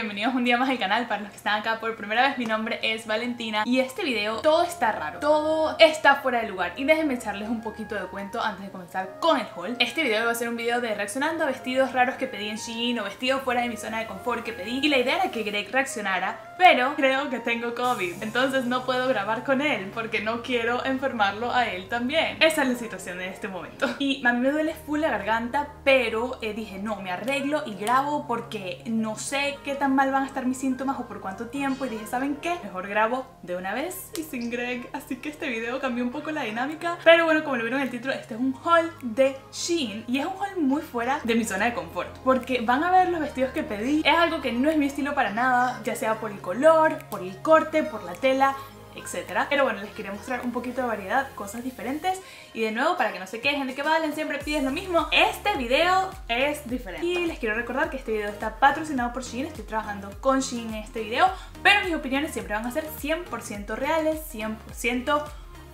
bienvenidos un día más al canal. Para los que están acá por primera vez, mi nombre es Valentina y este video todo está raro, todo está fuera de lugar. Y déjenme echarles un poquito de cuento antes de comenzar con el haul. Este video va a ser un video de reaccionando a vestidos raros que pedí en Shein o vestidos fuera de mi zona de confort que pedí. Y la idea era que Greg reaccionara, pero creo que tengo COVID, entonces no puedo grabar con él porque no quiero enfermarlo a él también. Esa es la situación en este momento. Y a mí me duele full la garganta, pero dije no, me arreglo y grabo porque no sé qué tan mal van a estar mis síntomas o por cuánto tiempo. Y dije, ¿saben qué? Mejor grabo de una vez y sin Greg. Así que este video cambió un poco la dinámica. Pero bueno, como lo vieron en el título, este es un haul de Shein y es un haul muy fuera de mi zona de confort, porque van a ver los vestidos que pedí. Es algo que no es mi estilo para nada, ya sea por el color, por el corte, por la tela, etcétera. Pero bueno, les quería mostrar un poquito de variedad, cosas diferentes. Y de nuevo, para que no se quejen de que Valen siempre pides lo mismo, este video es diferente. Y les quiero recordar que este video está patrocinado por Shein. Estoy trabajando con Shein en este video, pero mis opiniones siempre van a ser 100% reales, 100%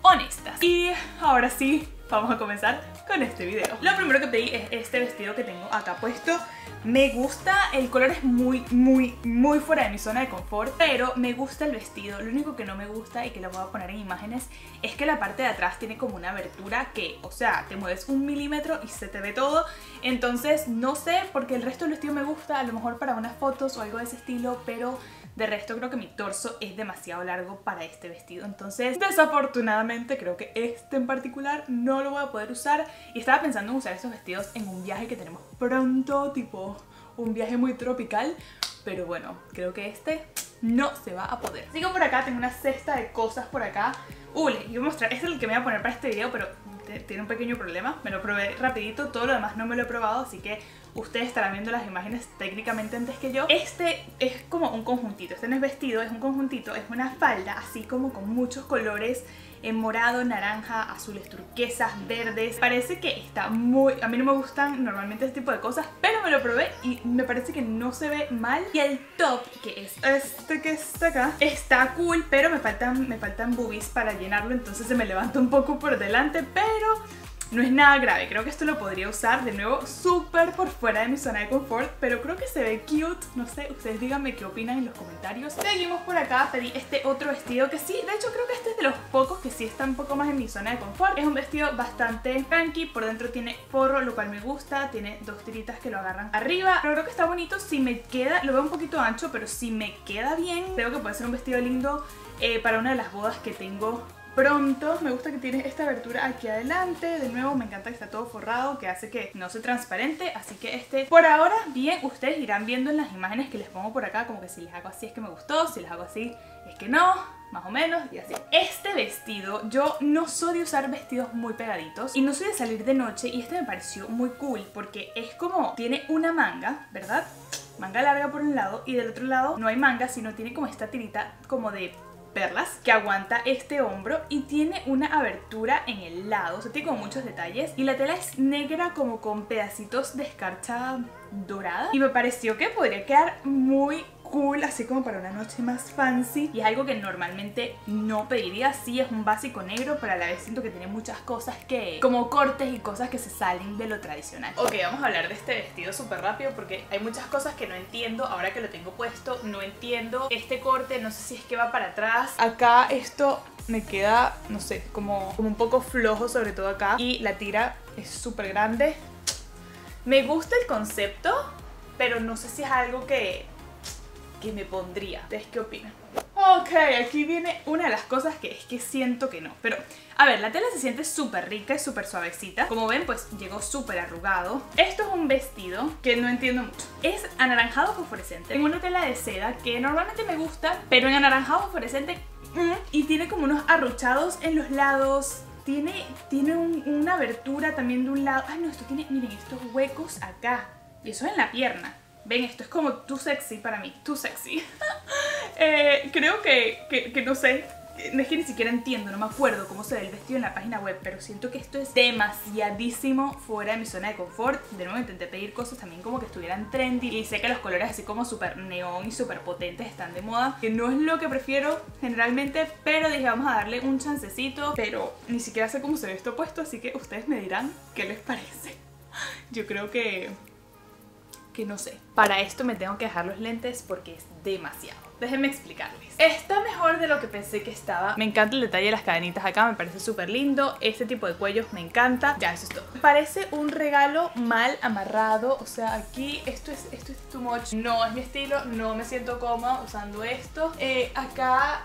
honestas. Y ahora sí, vamos a comenzar con este video. Lo primero que pedí es este vestido que tengo acá puesto. Me gusta, el color es muy fuera de mi zona de confort, pero me gusta el vestido. Lo único que no me gusta y que lo voy a poner en imágenes es que la parte de atrás tiene como una abertura que, o sea, te mueves 1 milímetro y se te ve todo. Entonces no sé, porque el resto del vestido me gusta, a lo mejor para unas fotos o algo de ese estilo, pero de resto creo que mi torso es demasiado largo para este vestido. Entonces desafortunadamente creo que este en particular no lo voy a poder usar. Y estaba pensando en usar estos vestidos en un viaje que tenemos pronto, tipo un viaje muy tropical, pero bueno, creo que este no se va a poder. Sigo por acá, tengo una cesta de cosas por acá. Les voy a mostrar, este es el que me voy a poner para este video, pero tiene un pequeño problema. Me lo probé rapidito, todo lo demás no me lo he probado, así que ustedes estarán viendo las imágenes técnicamente antes que yo. Este es como un conjuntito, este no es vestido, es un conjuntito, es una falda así como con muchos colores, en morado, naranja, azules turquesas, verdes. Parece que está muy... A mí no me gustan normalmente este tipo de cosas, pero me lo probé y me parece que no se ve mal. Y el top, que es este que está acá, está cool, pero me faltan boobies para llenarlo, entonces se me levanta un poco por delante, pero no es nada grave. Creo que esto lo podría usar de nuevo, súper por fuera de mi zona de confort, pero creo que se ve cute. No sé, ustedes díganme qué opinan en los comentarios. Seguimos por acá, pedí este otro vestido que sí, de hecho creo que este es de los pocos que sí está un poco más en mi zona de confort. Es un vestido bastante funky, por dentro tiene forro, lo cual me gusta, tiene dos tiritas que lo agarran arriba, pero creo que está bonito. Si me queda, lo veo un poquito ancho, pero si me queda bien, creo que puede ser un vestido lindo para una de las bodas que tengo pronto. Me gusta que tiene esta abertura aquí adelante. De nuevo, me encanta que está todo forrado, que hace que no sea transparente. Así que este, por ahora, bien. Ustedes irán viendo en las imágenes que les pongo por acá, como que si les hago así es que me gustó, si les hago así es que no, más o menos, y así. Este vestido, yo no soy de usar vestidos muy pegaditos y no soy de salir de noche, y este me pareció muy cool porque es como, tiene una manga, ¿verdad? Manga larga por un lado, y del otro lado no hay manga, sino tiene como esta tirita como de perlas que aguanta este hombro, y tiene una abertura en el lado, o sea, tiene como muchos detalles, y la tela es negra como con pedacitos de escarcha dorada, y me pareció que podría quedar muy cool, así como para una noche más fancy, y es algo que normalmente no pediría. Sí, es un básico negro, pero a la vez siento que tiene muchas cosas que, como cortes y cosas que se salen de lo tradicional. Ok, vamos a hablar de este vestido súper rápido porque hay muchas cosas que no entiendo ahora que lo tengo puesto. No entiendo este corte, no sé si es que va para atrás. Acá esto me queda, no sé, como un poco flojo, sobre todo acá, y la tira es súper grande. Me gusta el concepto, pero no sé si es algo que me pondría. ¿Ustedes qué opinan? Ok, aquí viene una de las cosas que es que siento que no. Pero, a ver, la tela se siente súper rica y súper suavecita. Como ven, pues llegó súper arrugado. Esto es un vestido que no entiendo mucho. Es anaranjado fosforescente. Tengo una tela de seda que normalmente me gusta, pero en anaranjado fosforescente, y tiene como unos arruchados en los lados. Tiene una abertura también de un lado. Ay, no, esto tiene, miren, estos huecos acá. Y eso es en la pierna. Ven, esto es como too sexy para mí, too sexy. Creo que no sé, no es que ni siquiera entiendo, no me acuerdo cómo se ve el vestido en la página web, pero siento que esto es demasiadísimo fuera de mi zona de confort. De nuevo intenté pedir cosas también como que estuvieran trendy, y sé que los colores así como súper neón y súper potentes están de moda, que no es lo que prefiero generalmente, pero dije vamos a darle un chancecito. Pero ni siquiera sé cómo se ve esto puesto, así que ustedes me dirán qué les parece. Yo creo que que no sé. Para esto me tengo que dejar los lentes porque es demasiado. Déjenme explicarles. Está mejor de lo que pensé que estaba. Me encanta el detalle de las cadenitas acá, me parece súper lindo. Este tipo de cuellos me encanta. Ya, eso es todo. Parece un regalo mal amarrado. O sea, aquí esto es too much. No es mi estilo, no me siento cómoda usando esto. Acá...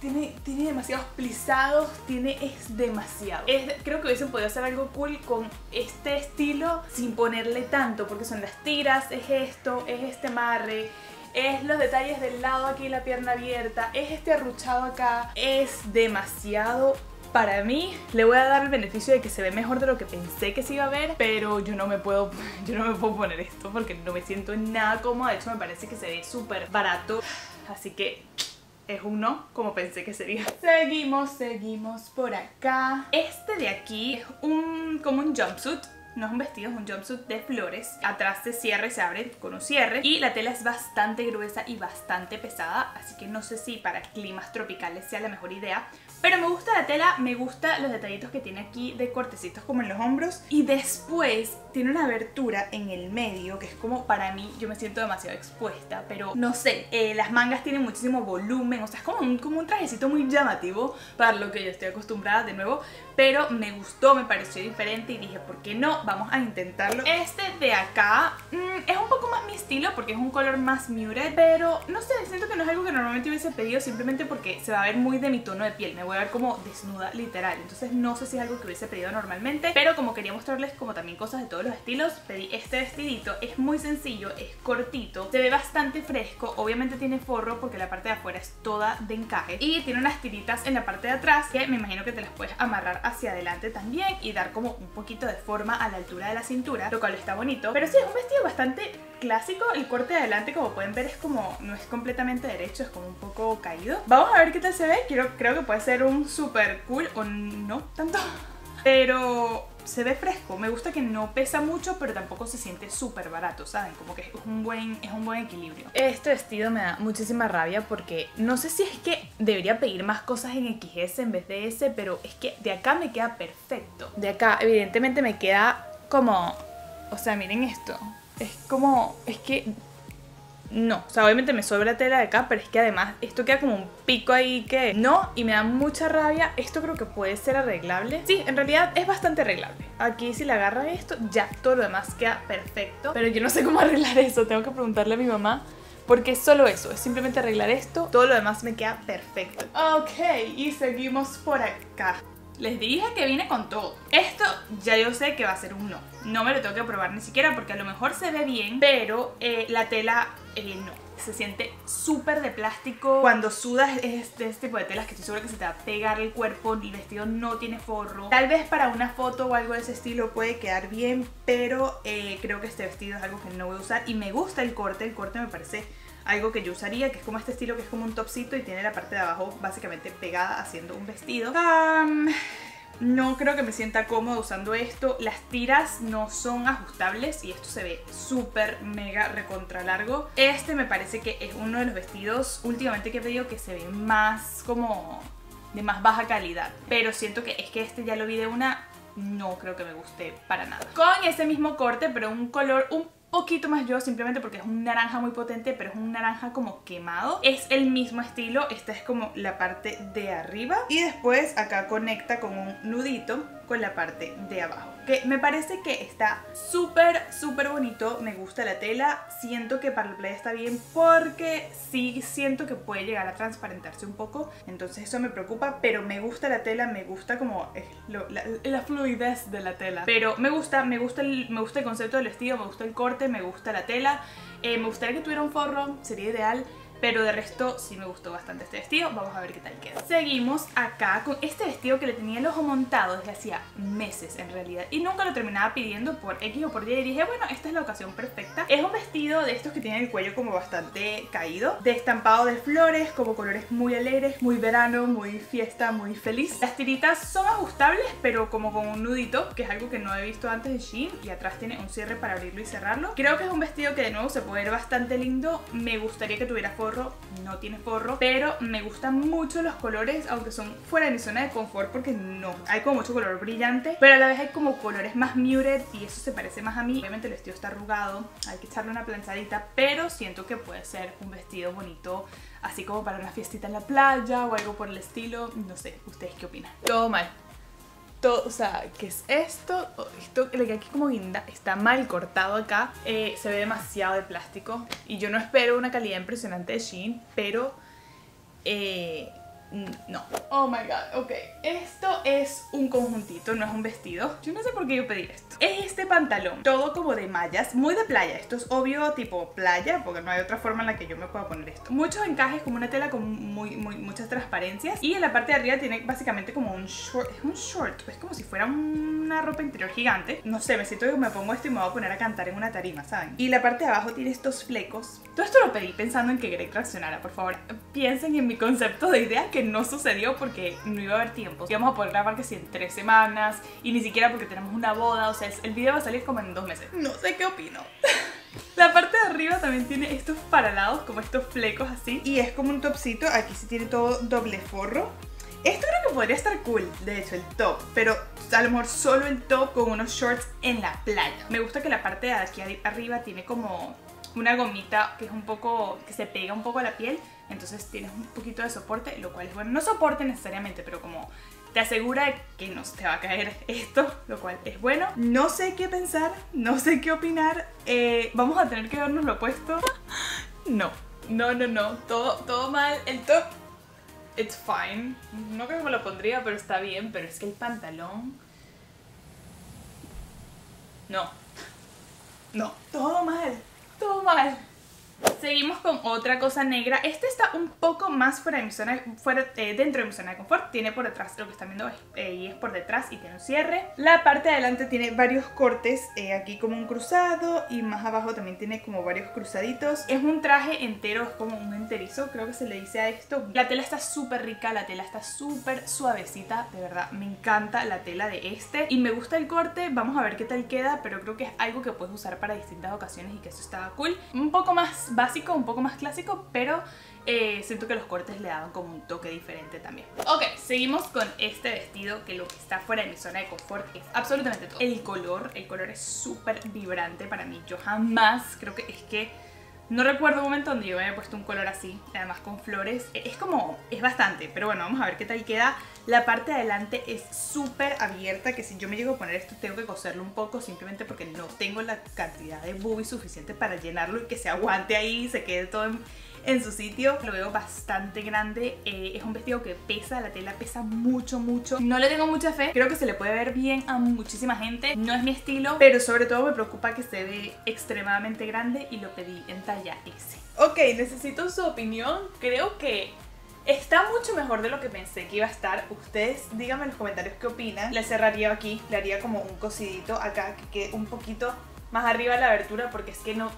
Tiene demasiados plisados, es demasiado. Creo que hubiesen podido hacer algo cool con este estilo sin ponerle tanto, porque son las tiras, es esto, es este amarre, es los detalles del lado aquí, la pierna abierta, es este arruchado acá. Es demasiado. Para mí, le voy a dar el beneficio de que se ve mejor de lo que pensé que se iba a ver, pero yo no me puedo poner esto porque no me siento nada cómoda. De hecho, me parece que se ve súper barato, así que... es un no, como pensé que sería. Seguimos por acá. Este de aquí es como un jumpsuit. No es un vestido, es un jumpsuit de flores. Atrás se cierra y se abre con un cierre. Y la tela es bastante gruesa y bastante pesada. Así que no sé si para climas tropicales sea la mejor idea. Pero me gusta la tela, me gusta los detallitos que tiene aquí de cortecitos como en los hombros. Y después tiene una abertura en el medio que es como, para mí, yo me siento demasiado expuesta. Pero no sé, las mangas tienen muchísimo volumen. O sea, es como un trajecito muy llamativo para lo que yo estoy acostumbrada, de nuevo. Pero me gustó, me pareció diferente y dije, ¿por qué no? Vamos a intentarlo. Este de acá es un poco más mi estilo porque es un color más muted. Pero no sé, siento que no es algo que normalmente hubiese pedido simplemente porque se va a ver muy de mi tono de piel. Me voy a ver como desnuda literal, entonces no sé si es algo que hubiese pedido normalmente, pero como quería mostrarles como también cosas de todos los estilos, pedí este vestidito. Es muy sencillo, es cortito, se ve bastante fresco, obviamente tiene forro porque la parte de afuera es toda de encaje y tiene unas tiritas en la parte de atrás que me imagino que te las puedes amarrar hacia adelante también y dar como un poquito de forma a la altura de la cintura, lo cual está bonito. Pero sí, es un vestido bastante clásico. El corte de adelante, como pueden ver, es como, no es completamente derecho, es como un poco caído. Vamos a ver qué tal se ve. Creo que puede ser un super cool o no tanto, pero se ve fresco. Me gusta que no pesa mucho, pero tampoco se siente súper barato, ¿saben? Como que es un buen equilibrio. Este vestido me da muchísima rabia porque no sé si es que debería pedir más cosas en XS en vez de S, pero es que de acá me queda perfecto. De acá evidentemente me queda como, o sea, miren esto, es como, es que no, o sea, obviamente me sobra tela de acá, pero es que además esto queda como un pico ahí que no, y me da mucha rabia. Esto creo que puede ser arreglable. Sí, en realidad es bastante arreglable. Aquí si le agarra esto, ya todo lo demás queda perfecto. Pero yo no sé cómo arreglar eso, tengo que preguntarle a mi mamá. Porque es solo eso, es simplemente arreglar esto, todo lo demás me queda perfecto. Ok, y seguimos por acá. Les dije que viene con todo. Esto ya yo sé que va a ser un no. No me lo tengo que probar ni siquiera porque a lo mejor se ve bien, pero la tela no. Se siente súper de plástico. Cuando sudas es de este tipo de telas que estoy segura que se te va a pegar el cuerpo. El vestido no tiene forro. Tal vez para una foto o algo de ese estilo puede quedar bien, pero creo que este vestido es algo que no voy a usar. Y me gusta el corte. El corte me parece algo que yo usaría, que es como este estilo que es como un topcito y tiene la parte de abajo básicamente pegada haciendo un vestido. No creo que me sienta cómoda usando esto. Las tiras no son ajustables y esto se ve súper mega recontra largo. Este me parece que es uno de los vestidos últimamente que he pedido que se ve más como de más baja calidad, pero siento que es que este ya lo vi de una, no creo que me guste para nada. Con ese mismo corte pero un color un poquito más yo, simplemente porque es un naranja muy potente, pero es un naranja como quemado. Es el mismo estilo, esta es como la parte de arriba y después acá conecta con un nudito con la parte de abajo, que me parece que está súper bonito. Me gusta la tela, siento que para el playa está bien porque sí siento que puede llegar a transparentarse un poco, entonces eso me preocupa, pero me gusta la tela, me gusta como la fluidez de la tela, pero me gusta el concepto del vestido, me gusta el corte, me gusta la tela. Me gustaría que tuviera un forro, sería ideal. Pero de resto sí me gustó bastante este vestido. Vamos a ver qué tal queda. Seguimos acá con este vestido que le tenía el ojo montado desde hacía meses en realidad y nunca lo terminaba pidiendo por X o por Y y dije, bueno, esta es la ocasión perfecta. Es un vestido de estos que tienen el cuello como bastante caído, de estampado de flores, como colores muy alegres, muy verano, muy fiesta, muy feliz. Las tiritas son ajustables pero como con un nudito, que es algo que no he visto antes en Shein, y atrás tiene un cierre para abrirlo y cerrarlo. Creo que es un vestido que de nuevo se puede ver bastante lindo. Me gustaría que tuviera forma forro, no tiene forro, pero me gustan mucho los colores, aunque son fuera de mi zona de confort porque no hay como mucho color brillante, pero a la vez hay como colores más muted y eso se parece más a mí. Obviamente el vestido está arrugado, hay que echarle una planchadita, pero siento que puede ser un vestido bonito así como para una fiestita en la playa o algo por el estilo. No sé, ¿ustedes qué opinan? Todo mal. Todo, o sea, ¿qué es esto? Esto que aquí como guinda está mal cortado acá, se ve demasiado de plástico. Y yo no espero una calidad impresionante de Shein, pero no. Oh my god, ok. Esto es un conjuntito, no es un vestido. Yo no sé por qué yo pedí esto. Es este pantalón, todo como de mallas, muy de playa. Esto es obvio tipo playa, porque no hay otra forma en la que yo me pueda poner esto. Muchos encajes, como una tela con muchas transparencias. Y en la parte de arriba tiene básicamente como un short. Es un short, es como si fuera una ropa interior gigante. No sé, me siento que me pongo esto y me voy a poner a cantar en una tarima, ¿saben? Y la parte de abajo tiene estos flecos. Todo esto lo pedí pensando en que Greg reaccionara. Por favor, piensen en mi concepto de idea, que no sucedió porque no iba a haber tiempo. Íbamos a poder grabar que sí en 3 semanas y ni siquiera porque tenemos una boda. O sea, el video va a salir como en 2 meses. No sé qué opino. La parte de arriba también tiene estos paralados, como estos flecos así, y es como un topcito. Aquí sí tiene todo doble forro. Esto creo que podría estar cool, de hecho, el top, pero a lo mejor solo el top con unos shorts en la playa. Me gusta que la parte de aquí arriba tiene como una gomita que es un poco, que se pega un poco a la piel, entonces tienes un poquito de soporte, lo cual es bueno. No soporte necesariamente, pero como te asegura que no se te va a caer esto, lo cual es bueno. No sé qué pensar, no sé qué opinar. Vamos a tener que vernos lo puesto. No, todo mal. El top, it's fine. No creo que me lo pondría, pero está bien. Pero es que el pantalón, no, todo mal. Todo mal. Seguimos con otra cosa negra. Este está un poco más fuera de mi zona, dentro de mi zona de confort. Tiene por detrás, lo que están viendo y es por detrás y tiene un cierre. La parte de adelante tiene varios cortes, aquí como un cruzado y más abajo también tiene como varios cruzaditos. Es un traje entero, es como un enterizo, creo que se le dice a esto. La tela está súper rica, la tela está súper suavecita, de verdad me encanta la tela de este. Y me gusta el corte, vamos a ver qué tal queda, pero creo que es algo que puedes usar para distintas ocasiones y que eso estaba cool. Un poco más básico, un poco más clásico, pero siento que los cortes le daban como un toque diferente también. Ok, seguimos con este vestido, que lo que está fuera de mi zona de confort es absolutamente todo. El color es súper vibrante para mí. Yo jamás, creo que es que no recuerdo un momento donde yo me había puesto un color así, además con flores. Es como, es bastante, pero bueno, vamos a ver qué tal queda. La parte de adelante es súper abierta, que si yo me llego a poner esto tengo que coserlo un poco, simplemente porque no tengo la cantidad de boobie suficiente para llenarlo y que se aguante ahí y se quede todo en su sitio. Lo veo bastante grande, es un vestido que pesa, la tela pesa mucho. No le tengo mucha fe, creo que se le puede ver bien a muchísima gente. No es mi estilo, pero sobre todo me preocupa que se ve extremadamente grande y lo pedí en talla S. Ok, necesito su opinión. Creo que está mucho mejor de lo que pensé que iba a estar. Ustedes díganme en los comentarios qué opinan. Le cerraría aquí, le haría como un cosidito acá que quede un poquito más arriba de la abertura, porque es que no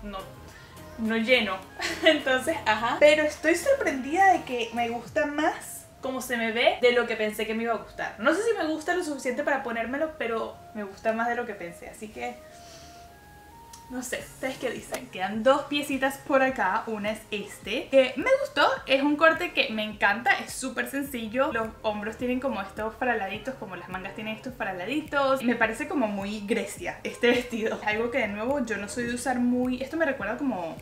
lleno. Entonces, ajá. Pero estoy sorprendida de que me gusta más como se me ve de lo que pensé que me iba a gustar. No sé si me gusta lo suficiente para ponérmelo, pero me gusta más de lo que pensé. Así que no sé, ¿ustedes qué dicen? Quedan 2 piecitas por acá, una es este, que me gustó, es un corte que me encanta, es súper sencillo. Los hombros tienen como estos faraladitos, como las mangas tienen estos faraladitos. Me parece como muy Grecia este vestido. Algo que de nuevo yo no soy de usar muy, esto me recuerda como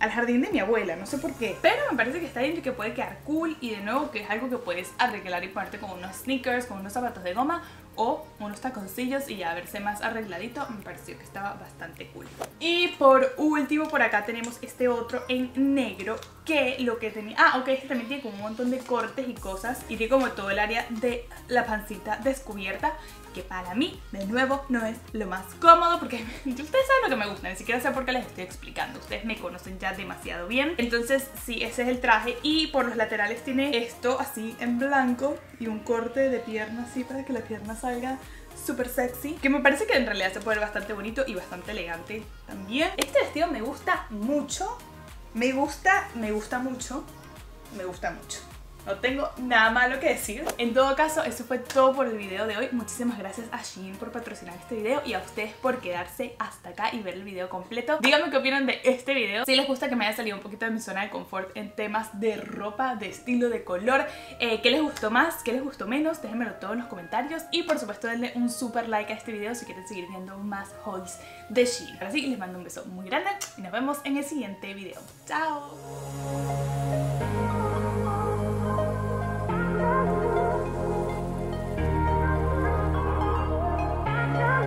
al jardín de mi abuela, no sé por qué, pero me parece que está bien y que puede quedar cool, y de nuevo que es algo que puedes arreglar y ponerte con unos sneakers, con unos zapatos de goma o unos taconcillos y ya verse más arregladito. Me pareció que estaba bastante cool. Y por último por acá tenemos este otro en negro, que lo que tenía, ok, este también tiene como un montón de cortes y cosas y tiene como todo el área de la pancita descubierta, que para mí, de nuevo, no es lo más cómodo, porque ustedes saben lo que me gusta, ni siquiera sé por qué les estoy explicando, ustedes me conocen ya demasiado bien. Entonces sí, ese es el traje, y por los laterales tiene esto así en blanco y un corte de pierna así para que la pierna salga súper sexy, que me parece que en realidad se puede ver bastante bonito y bastante elegante también. Este vestido me gusta mucho, me gusta mucho. No tengo nada malo que decir. En todo caso, eso fue todo por el video de hoy. Muchísimas gracias a Shein por patrocinar este video y a ustedes por quedarse hasta acá y ver el video completo. Díganme qué opinan de este video. Si les gusta que me haya salido un poquito de mi zona de confort en temas de ropa, de estilo, de color. ¿Qué les gustó más? ¿Qué les gustó menos? Déjenmelo todo en los comentarios. Y por supuesto, denle un super like a este video si quieren seguir viendo más hauls de Shein. Ahora sí, les mando un beso muy grande y nos vemos en el siguiente video. ¡Chao!